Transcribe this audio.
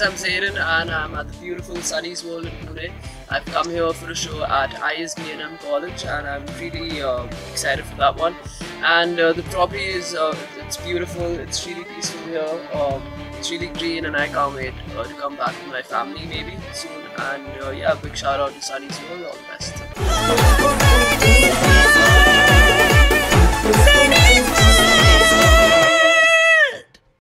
guys, I'm Zaeden and I'm at the beautiful Sunny's World in Pune. I've come here for a show at ISBNM College and I'm really excited for that one. And the property is it's beautiful, it's really peaceful here, it's really green, and I can't wait to come back with my family maybe soon. And yeah, big shout out to Sunny's World, all the best.